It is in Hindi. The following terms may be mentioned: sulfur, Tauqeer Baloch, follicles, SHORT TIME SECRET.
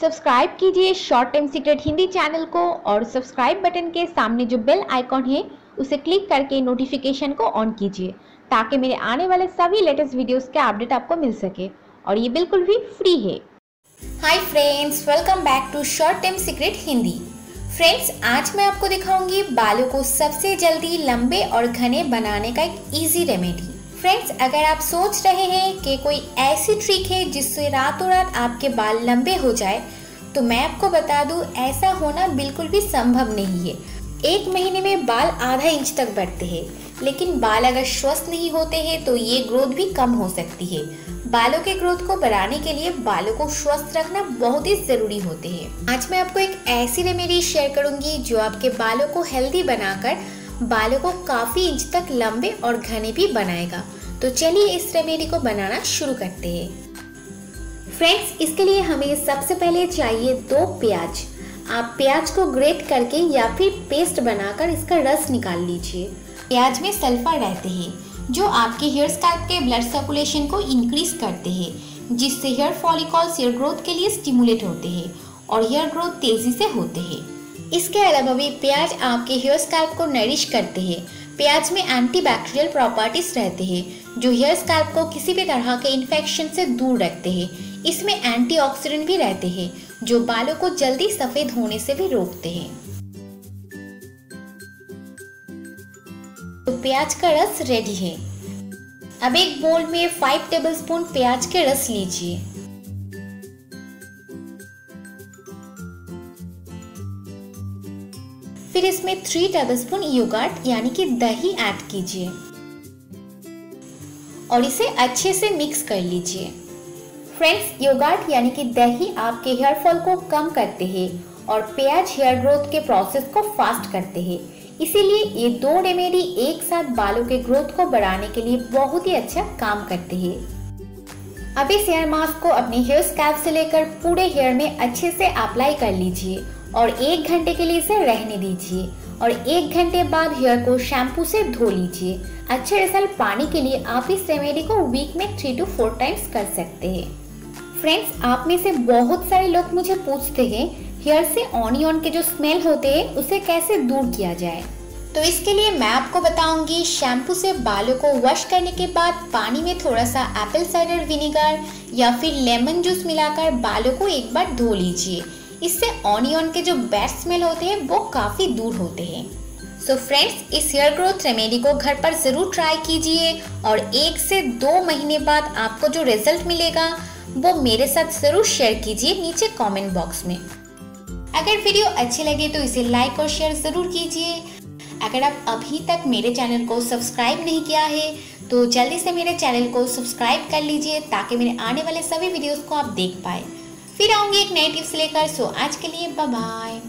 सब्सक्राइब कीजिए short time secret Hindi channel को और सब्सक्राइब बटन के सामने जो बेल आइकॉन है उसे क्लिक करके नोटिफिकेशन को ऑन कीजिए ताकि मेरे आने वाले सभी लेटेस्ट वीडियोस के अपडेट आपको मिल सके और ये बिल्कुल भी फ्री है। Hi friends, welcome back to short time secret Hindi. Friends, आज मैं आपको दिखाऊंगी बालों को सबसे जल्दी लंबे और घने बनाने का एक ईजी रेमेडी। फ्रेंड्स, अगर आप सोच रहे हैं कि कोई ऐसी ट्रिक है जिससे रातों रात आपके बाल लंबे हो जाए, तो मैं आपको बता दूं ऐसा होना बिल्कुल भी संभव नहीं है। एक महीने में बाल आधा इंच तक बढ़ते हैं, लेकिन बाल अगर स्वस्थ नहीं होते हैं तो ये ग्रोथ भी कम हो सकती है। बालों के ग्रोथ को बढ़ाने के लिए बालों को स्वस्थ रखना बहुत ही ज़रूरी होते हैं। आज मैं आपको एक ऐसी रेमेडी शेयर करूंगी जो आपके बालों को हेल्दी बनाकर बालों को काफ़ी इंच तक लंबे और घने भी बनाएगा। तो चलिए इस रेमेडी को बनाना शुरू करते हैं। फ्रेंड्स, इसके लिए हमें सबसे पहले चाहिए 2 प्याज। आप प्याज को ग्रेट करके या फिर पेस्ट बनाकर इसका रस निकाल लीजिए। प्याज में सल्फर रहते हैं जो आपके हेयर स्कैल्प के ब्लड सर्कुलेशन को इंक्रीज करते हैं, जिससे हेयर फॉलिकल्स हेयर ग्रोथ के लिए स्टिमुलेट होते हैं और हेयर ग्रोथ तेज़ी से होते हैं। इसके अलावा भी प्याज आपके हेयर स्कैल्प को नरिश करते हैं। प्याज में एंटीबैक्टीरियल प्रॉपर्टीज रहते हैं जो हेयर स्कैल्प को किसी भी तरह के इन्फेक्शन से दूर रखते हैं। इसमें एंटीऑक्सीडेंट भी रहते हैं जो बालों को जल्दी सफ़ेद होने से भी रोकते हैं। तो प्याज का रस रेडी है। अब एक बोल में 5 टेबलस्पून प्याज के रस लीजिए। फिर इसमें 3 टेबलस्पून योगर्ट यानी कि दही ऐड कीजिए और इसे अच्छे से मिक्स कर लीजिए। फ्रेंड्स, योगर्ट यानी कि दही आपके हेयर फॉल को कम करते हैं और प्याज हेयर ग्रोथ के प्रोसेस को फास्ट करते हैं। इसीलिए ये 2 रेमेडी एक साथ बालों के ग्रोथ को बढ़ाने के लिए बहुत ही अच्छा काम करते हैं। अब इस हेयर मास्क को अपने हेयर स्कैल्प से लेकर पूरे हेयर में अच्छे से अप्लाई कर लीजिए और 1 घंटे के लिए इसे रहने दीजिए और 1 घंटे बाद हेयर को शैम्पू से धो लीजिए। अच्छे रिजल्ट पाने के लिए आप इस रेमेडी को वीक में 3 से 4 टाइम्स कर सकते हैं। फ्रेंड्स, आप में से बहुत सारे लोग मुझे पूछते हैं हेयर से ऑनियन के जो स्मेल होते हैं उसे कैसे दूर किया जाए। तो इसके लिए मैं आपको बताऊंगी शैम्पू से बालों को वॉश करने के बाद पानी में थोड़ा सा एप्पल साइडर विनेगर या फिर लेमन जूस मिलाकर बालों को एक बार धो लीजिए। इससे ऑनियन के जो बैड स्मेल होते हैं वो काफ़ी दूर होते हैं। सो फ्रेंड्स, इस हेयर ग्रोथ रेमेडी को घर पर ज़रूर ट्राई कीजिए और 1 से 2 महीने बाद आपको जो रिजल्ट मिलेगा वो मेरे साथ ज़रूर शेयर कीजिए नीचे कॉमेंट बॉक्स में। अगर वीडियो अच्छी लगे तो इसे लाइक और शेयर ज़रूर कीजिए। अगर आप अभी तक मेरे चैनल को सब्सक्राइब नहीं किया है तो जल्दी से मेरे चैनल को सब्सक्राइब कर लीजिए ताकि मेरे आने वाले सभी वीडियोस को आप देख पाए। फिर आऊँगी एक नई टिप्स लेकर। सो आज के लिए बाय बाय।